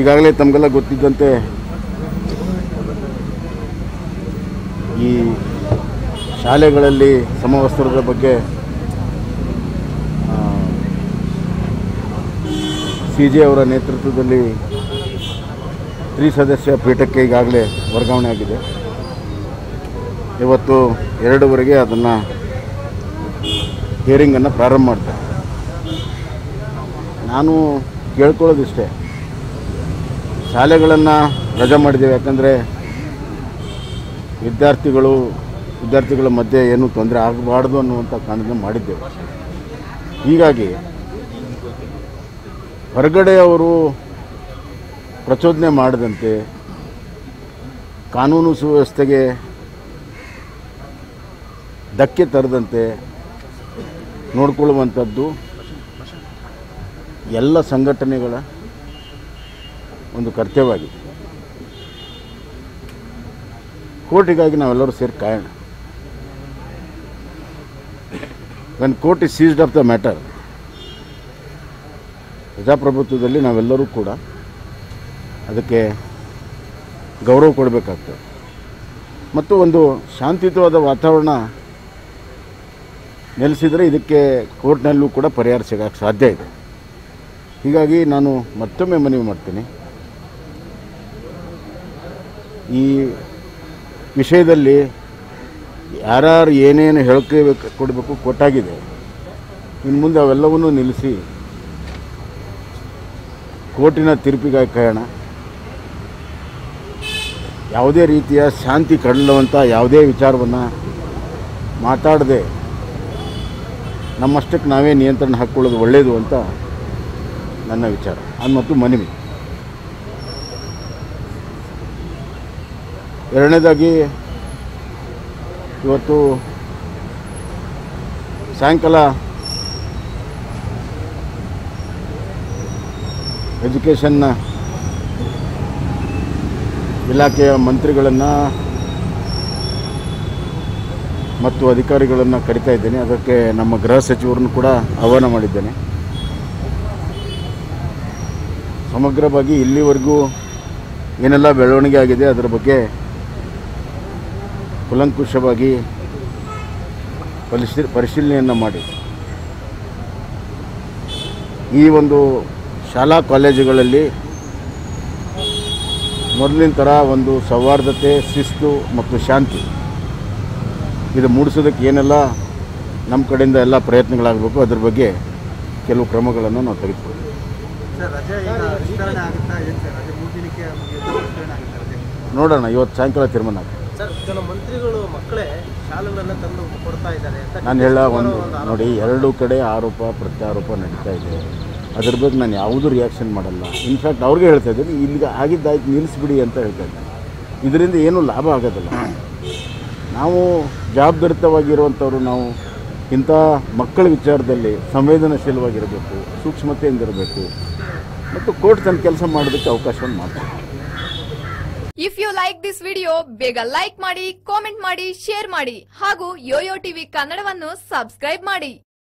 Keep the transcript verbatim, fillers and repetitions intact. ಈಗಾಗಲೇ ತಮಗೆಲ್ಲ ಗೊತ್ತಿದ್ದಂತೆ ಈ ಶಾಲೆಗಳಲ್ಲಿ ಸಮವಸ್ತ್ರದ ಬಗ್ಗೆ ಸಿಜೆ ಅವರ ನೇತೃತ್ವದಲ್ಲಿ ತ್ರಿ ಸದಸ್ಯ ಪೀಠಕ್ಕೆ ಈಗಾಗಲೇ ವರ್ಗಾವಣೆ ಆಗಿದೆ। ಇವತ್ತು ಎರಡು ವರೆಗೆ ಅದನ್ನ ಹಿಯರಿಂಗ್ ಅನ್ನು ಪ್ರಾರಂಭ ಮಾಡ್ತಾರೆ। ನಾನು ಕೇಳಿಕೊಳ್ಳೋದು ಇಷ್ಟೇ, ಶಾಲೆಗಳನ್ನು ರಜೆ ಮಾಡಿದ್ದೇವೆ ಯಾಕಂದರೆ ವಿದ್ಯಾರ್ಥಿಗಳು ವಿದ್ಯಾರ್ಥಿಗಳ ಮಧ್ಯೆ ಏನು ತೊಂದರೆ ಆಗಬಾರ್ದು ಅನ್ನುವಂಥ ಕಾರಣದಿಂದ ಮಾಡಿದ್ದೇವೆ। ಹೀಗಾಗಿ ಹೊರಗಡೆಯವರು ಪ್ರಚೋದನೆ ಮಾಡದಂತೆ ಕಾನೂನು ಸುವ್ಯವಸ್ಥೆಗೆ ಧಕ್ಕೆ ತರದಂತೆ ನೋಡಿಕೊಳ್ಳುವಂಥದ್ದು ಎಲ್ಲ ಸಂಘಟನೆಗಳ ಒಂದು ಕರ್ತವ್ಯವಾಗಿದೆ। ಕೋರ್ಟಿಗಾಗಿ ನಾವೆಲ್ಲರೂ ಸೇರಿ ಕಾಯೋಣ। When court is seized of the matter, ಪ್ರಜಾಪ್ರಭುತ್ವದಲ್ಲಿ ನಾವೆಲ್ಲರೂ ಕೂಡ ಅದಕ್ಕೆ ಗೌರವ ಕೊಡಬೇಕಾಗ್ತದೆ ಮತ್ತು ಒಂದು ಶಾಂತಿಯುತವಾದ ವಾತಾವರಣ ನೆಲೆಸಿದರೆ ಇದಕ್ಕೆ ಕೋರ್ಟ್ನಲ್ಲೂ ಕೂಡ ಪರಿಹಾರ ಸಿಗಕ್ಕೆ ಸಾಧ್ಯ ಇದೆ। ಹೀಗಾಗಿ ನಾನು ಮತ್ತೊಮ್ಮೆ ಮನವಿ ಮಾಡ್ತೀನಿ, ಈ ವಿಷಯದಲ್ಲಿ ಯಾರ್ಯಾರು ಏನೇನು ಹೇಳ್ಕೋಬೇಕು ಕೊಡಬೇಕು ಕೊಟ್ಟಾಗಿದೆ, ಇನ್ನು ಮುಂದೆ ಅವೆಲ್ಲವನ್ನೂ ನಿಲ್ಲಿಸಿ ಕೋರ್ಟಿನ ತೀರ್ಪಿಗಾಗಿ ಕಾಯೋಣ। ಯಾವುದೇ ರೀತಿಯ ಶಾಂತಿ ಕದಡುವಂಥ ಯಾವುದೇ ವಿಚಾರವನ್ನು ಮಾತಾಡದೆ ನಮ್ಮಷ್ಟಕ್ಕೆ ನಾವೇ ನಿಯಂತ್ರಣ ಹಾಕ್ಕೊಳ್ಳೋದು ಒಳ್ಳೆಯದು ಅಂತ ನನ್ನ ವಿಚಾರ ಅದು ಮತ್ತು ಮನವಿ। ಎರಡನೇದಾಗಿ ಇವತ್ತು ಸಾಯಂಕಾಲ ಎಜುಕೇಷನ್ನ ಇಲಾಖೆಯ ಮಂತ್ರಿಗಳನ್ನು ಮತ್ತು ಅಧಿಕಾರಿಗಳನ್ನು ಕರಿತಾ ಇದ್ದೇನೆ। ಅದಕ್ಕೆ ನಮ್ಮ ಗೃಹ ಸಚಿವರನ್ನು ಕೂಡ ಆಹ್ವಾನ ಮಾಡಿದ್ದೇನೆ। ಸಮಗ್ರವಾಗಿ ಇಲ್ಲಿವರೆಗೂ ಏನೆಲ್ಲ ಬೆಳವಣಿಗೆ ಆಗಿದೆ ಅದರ ಬಗ್ಗೆ ಕೂಲಂಕುಷವಾಗಿ ಪರಿಶೀಲ ಪರಿಶೀಲನೆಯನ್ನು ಮಾಡಿ ಈ ಒಂದು ಶಾಲಾ ಕಾಲೇಜುಗಳಲ್ಲಿ ಮೊದಲಿನ ಥರ ಒಂದು ಸೌಹಾರ್ದತೆ, ಶಿಸ್ತು ಮತ್ತು ಶಾಂತಿ ಇದು ಮೂಡಿಸೋದಕ್ಕೆ ಏನೆಲ್ಲ ನಮ್ಮ ಕಡೆಯಿಂದ ಎಲ್ಲ ಪ್ರಯತ್ನಗಳಾಗಬೇಕು ಅದ್ರ ಬಗ್ಗೆ ಕೆಲವು ಕ್ರಮಗಳನ್ನು ನಾವು ತೆಗೆದುಕೊಳ್ತೀವಿ। ನೋಡೋಣ, ಇವತ್ತು ಸಾಯಂಕಾಲ ತೀರ್ಮಾನ ಆಗುತ್ತೆ। ನಾನು ಹೇಳ ಒಂದು ನೋಡಿ, ಎರಡು ಕಡೆ ಆರೋಪ ಪ್ರತ್ಯಾರೋಪ ನಡೀತಾ ಇದೆ, ಅದ್ರ ಬಗ್ಗೆ ನಾನು ಯಾವುದೂ ರಿಯಾಕ್ಷನ್ ಮಾಡಲ್ಲ। ಇನ್ಫ್ಯಾಕ್ಟ್ ಅವ್ರಿಗೆ ಹೇಳ್ತಾ ಇದ್ದೀನಿ, ಇಲ್ಲಿಗೆ ಆಗಿದ್ದಾಯ್ತು ನಿಲ್ಲಿಸ್ಬಿಡಿ ಅಂತ ಹೇಳ್ತಾ ಇದ್ದೀನಿ। ಇದರಿಂದ ಏನೂ ಲಾಭ ಆಗೋದಿಲ್ಲ। ನಾವು ಜವಾಬ್ದಾರಿತವಾಗಿರುವಂಥವ್ರು, ನಾವು ಇಂಥ ಮಕ್ಕಳ ವಿಚಾರದಲ್ಲಿ ಸಂವೇದನಾಶೀಲವಾಗಿರಬೇಕು, ಸೂಕ್ಷ್ಮತೆಯಿಂದಿರಬೇಕು ಮತ್ತು ಕೋರ್ಟ್ ತನ್ನ ಕೆಲಸ ಮಾಡೋದಕ್ಕೆ ಅವಕಾಶವನ್ನು ಮಾಡ್ತಾರೆ। If you like this video, ಬೇಗ ಲೈಕ್ ಮಾಡಿ, ಕಾಮೆಂಟ್ ಮಾಡಿ, ಶೇರ್ ಮಾಡಿ ಹಾಗೂ ಯೋಯೋ ಟಿವಿ ಕನ್ನಡವನ್ನು ಸಬ್ಸ್ಕ್ರೈಬ್ ಮಾಡಿ।